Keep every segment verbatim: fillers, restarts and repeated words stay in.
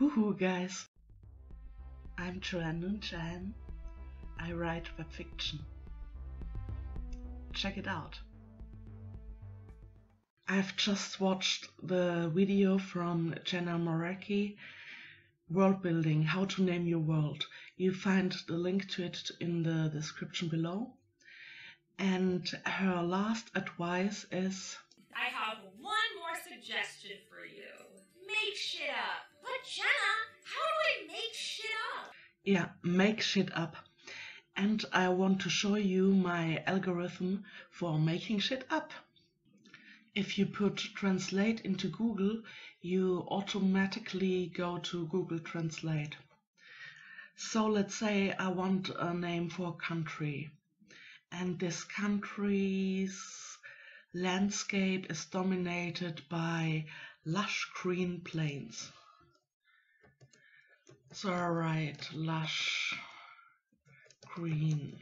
Woohoo guys! I'm Joan Ninja Chan. I write web fiction. Check it out. I've just watched the video from Jenna Moreci, World Building, How to Name Your World. You find the link to it in the description below. And her last advice is... I have one more suggestion for you. Make shit up. But Jenna, how do I make shit up? Yeah, make shit up. And I want to show you my algorithm for making shit up. If you put Translate into Google, you automatically go to Google Translate. So let's say I want a name for a country, and this country's landscape is dominated by lush green plains. So I write lush green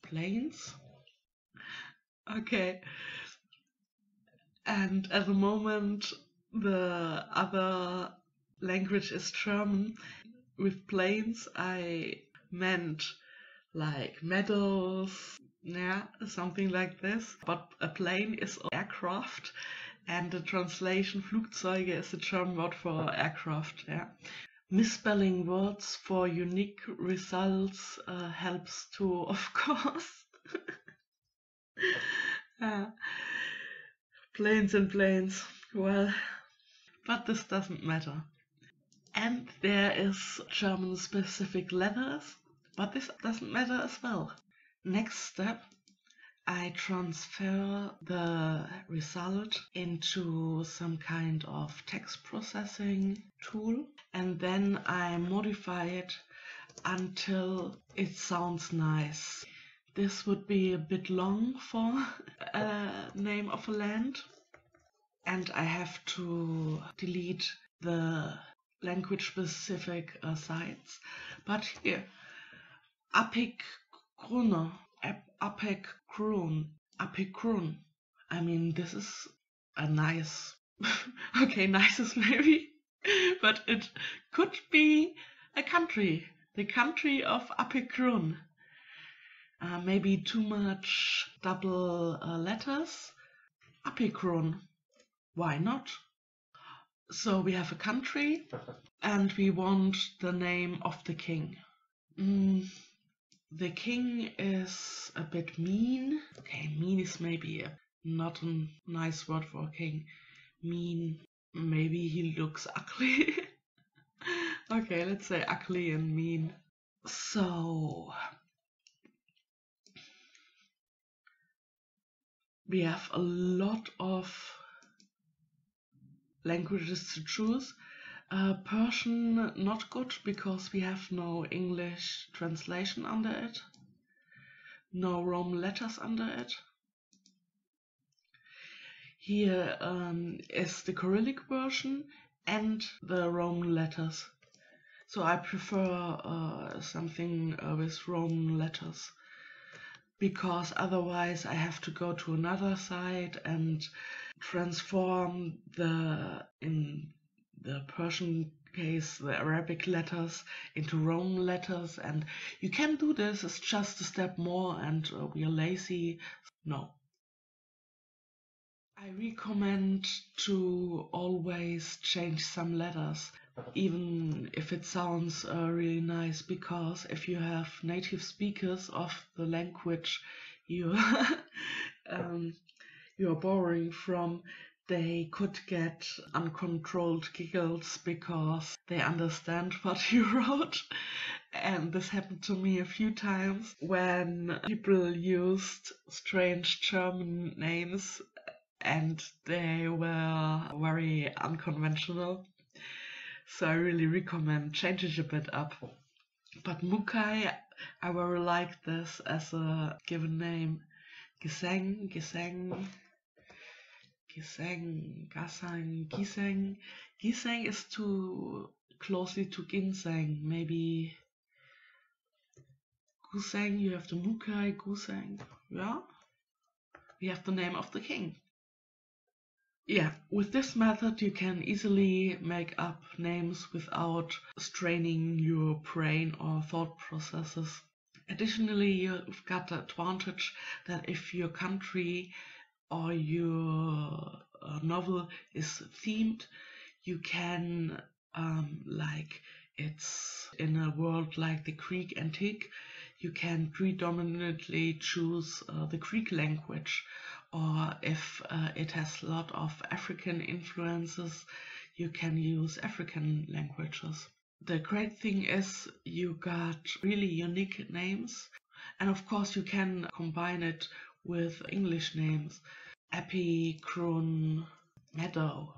plains. Okay. And at the moment the other language is German. With plains I meant like meadows, yeah, something like this. But a plane is an aircraft, and the translation Flugzeuge is the German word for aircraft. Yeah. Misspelling words for unique results uh, helps too, of course. uh, planes and planes, well, but this doesn't matter. And there is German specific letters, but this doesn't matter as well. Next step, I transfer the result into some kind of text processing tool, and then I modify it until it sounds nice. This would be a bit long for a name of a land, and I have to delete the language specific uh, sites. But here, Apfelgrüner, Apegrun, Apegrun. I mean, this is a nice, okay, nice is maybe, but it could be a country, the country of Apegrun. Uh, maybe too much double uh, letters. Apegrun, why not? So we have a country, and we want the name of the king. Mm. The king is a bit mean. Okay, mean is maybe a, not a nice word for a king. Mean, maybe he looks ugly. Okay, let's say ugly and mean. So, we have a lot of languages to choose. Uh, Persian, not good, because we have no English translation under it, no Roman letters under it. Here um, is the Cyrillic version and the Roman letters. So I prefer uh, something uh, with Roman letters, because otherwise I have to go to another site and transform the, in the Persian case, the Arabic letters into Roman letters. And you can do this, it's just a step more, and uh, we are lazy. No. I recommend to always change some letters, even if it sounds uh, really nice, because if you have native speakers of the language you um, you're borrowing from, they could get uncontrolled giggles because they understand what you wrote. And this happened to me a few times when people used strange German names and they were very unconventional. So I really recommend changing a bit up. But Mukai, I very like this as a given name. Gesang, Gesang, Gesang, Gasang, Gisang. Gisang is too closely to Ginseng. Maybe Gusang, you have the Mukai Gesang. Yeah? We have the name of the king. Yeah, with this method you can easily make up names without straining your brain or thought processes. Additionally, you've got the advantage that if your country or your novel is themed, you can, um, like it's in a world like the Greek antique, you can predominantly choose uh, the Greek language. Or if uh, it has a lot of African influences, you can use African languages. The great thing is you got really unique names, and of course you can combine it with English names. Apegrun Meadow,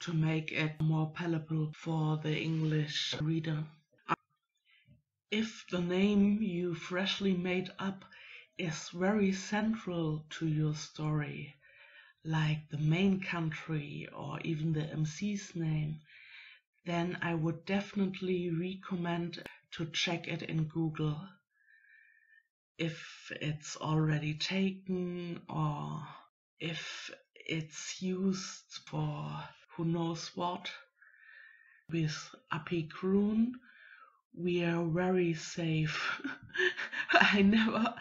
to make it more palatable for the English reader. If the name you freshly made up is very central to your story, like the main country or even the M C's name, then I would definitely recommend to check it in Google. If it's already taken or if it's used for who knows what. With Apegrun, we are very safe. I never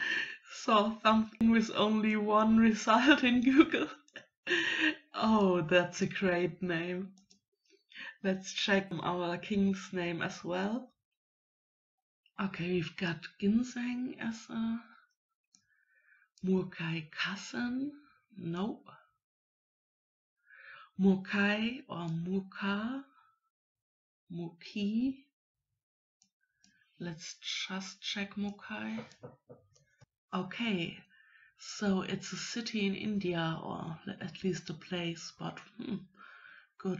saw something with only one result in Google. Oh, that's a great name. Let's check our king's name as well. Okay, we've got Ginseng as a... Mukai Gesang? No. Mukai or Muka? Muki? Let's just check Mukai. Okay, so it's a city in India, or at least a place, but hmm, good.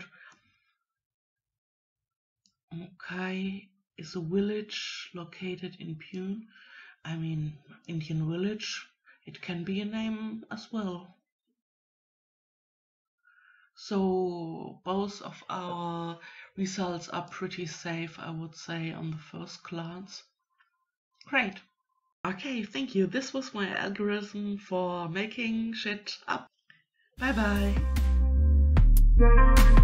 Mukai is a village located in Pune. I mean, Indian village. It can be a name as well. So both of our results are pretty safe, I would say, on the first glance. Great. Okay, thank you. This was my algorithm for making shit up. Bye bye.